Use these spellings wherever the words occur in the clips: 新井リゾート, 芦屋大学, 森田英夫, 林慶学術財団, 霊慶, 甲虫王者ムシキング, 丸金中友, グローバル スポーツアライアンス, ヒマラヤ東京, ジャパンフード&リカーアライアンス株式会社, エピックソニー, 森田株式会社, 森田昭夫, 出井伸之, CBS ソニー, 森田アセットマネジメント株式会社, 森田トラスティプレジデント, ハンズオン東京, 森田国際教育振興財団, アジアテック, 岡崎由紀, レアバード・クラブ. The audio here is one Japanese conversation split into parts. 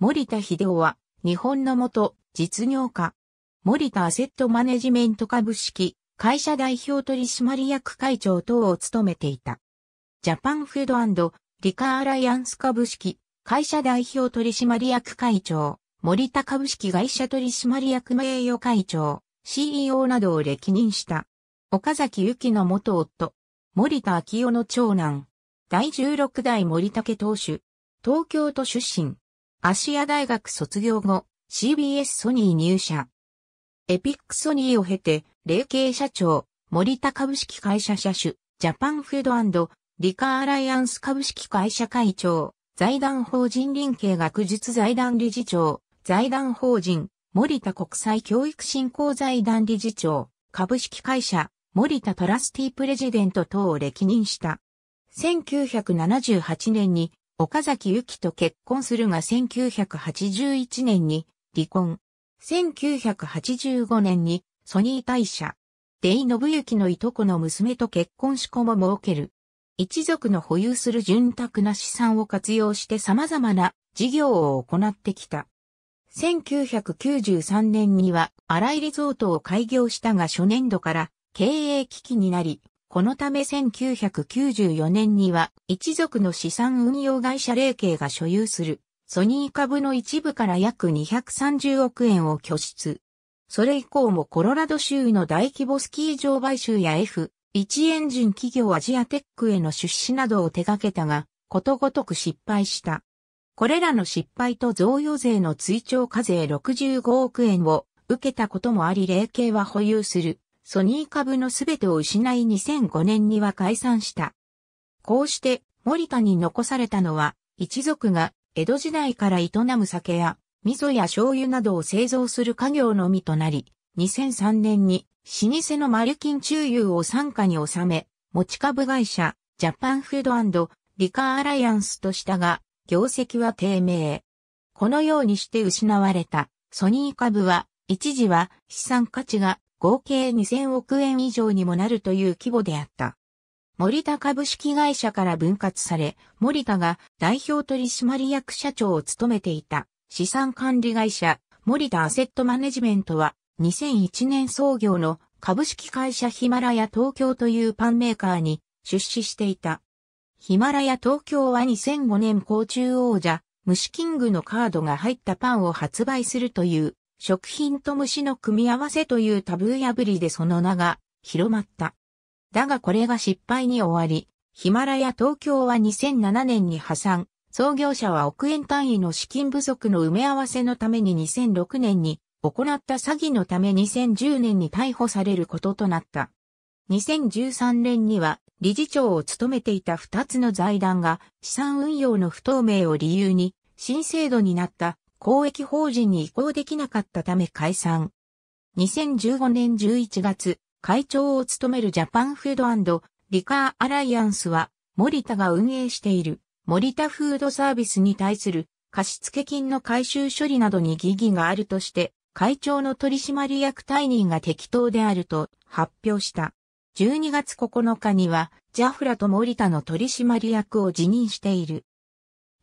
森田英夫は、日本の元実業家、森田アセットマネジメント株式会社代表取締役会長等を務めていた。ジャパンフード&リカーアライアンス株式会社代表取締役会長、森田株式会社取締役名誉会長、CEO などを歴任した。岡崎由紀の元夫、森田昭夫の長男、第16代森武当主、東京都出身。芦屋大学卒業後、CBS ソニー入社。エピックソニーを経て、霊慶社長、森田株式会社社主、ジャパンフード&リカーアライアンス株式会社会長、財団法人林慶学術財団理事長、財団法人、森田国際教育振興財団理事長、株式会社、森田トラスティプレジデント等を歴任した。1978年に、岡崎由紀と結婚するが1981年に離婚。1985年にソニー退社。出井伸之のいとこの娘と結婚し子も設ける。一族の保有する潤沢な資産を活用して様々な事業を行ってきた。1993年には新井リゾートを開業したが初年度から経営危機になり、このため1994年には一族の資産運用会社霊慶が所有するソニー株の一部から約230億円を拠出。それ以降もコロラド州の大規模スキー場買収や F1 エンジン企業アジアテックへの出資などを手掛けたが、ことごとく失敗した。これらの失敗と贈与税の追徴課税65億円を受けたこともあり霊慶は保有する。ソニー株のすべてを失い2005年には解散した。こうして森田に残されたのは一族が江戸時代から営む酒や味噌や醤油などを製造する家業のみとなり、2003年に老舗の丸金中友を傘下に収め、持ち株会社ジャパンフード&リカーアライアンスとしたが、業績は低迷。このようにして失われたソニー株は一時は資産価値が合計2000億円以上にもなるという規模であった。森田株式会社から分割され、森田が代表取締役社長を務めていた資産管理会社、森田アセットマネジメントは2001年創業の株式会社ヒマラヤ東京というパンメーカーに出資していた。ヒマラヤ東京は2005年甲虫王者、虫キングのカードが入ったパンを発売するという。食品と虫の組み合わせというタブー破りでその名が広まった。だがこれが失敗に終わり、ヒマラヤ東京は2007年に破産、創業者は億円単位の資金不足の埋め合わせのために2006年に行った詐欺のため2010年に逮捕されることとなった。2013年には理事長を務めていた2つの財団が資産運用の不透明を理由に新制度になった。公益法人に移行できなかったため解散。2015年11月、会長を務めるジャパンフード&リカーアライアンスは、森田が運営している森田フードサービスに対する貸付金の回収処理などに疑義があるとして、会長の取締役退任が適当であると発表した。12月9日には、ジャフラと森田の取締役を辞任している。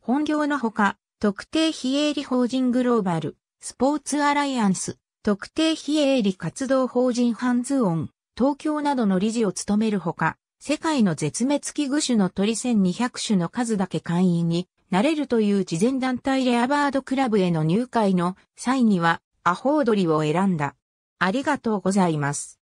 本業のほか、特定非営利法人グローバル、スポーツアライアンス、特定非営利活動法人ハンズオン、東京などの理事を務めるほか、世界の絶滅危惧種の鳥1200種の数だけ会員になれるという慈善団体レアバードクラブへの入会の際には、アホウドリを選んだ。ありがとうございます。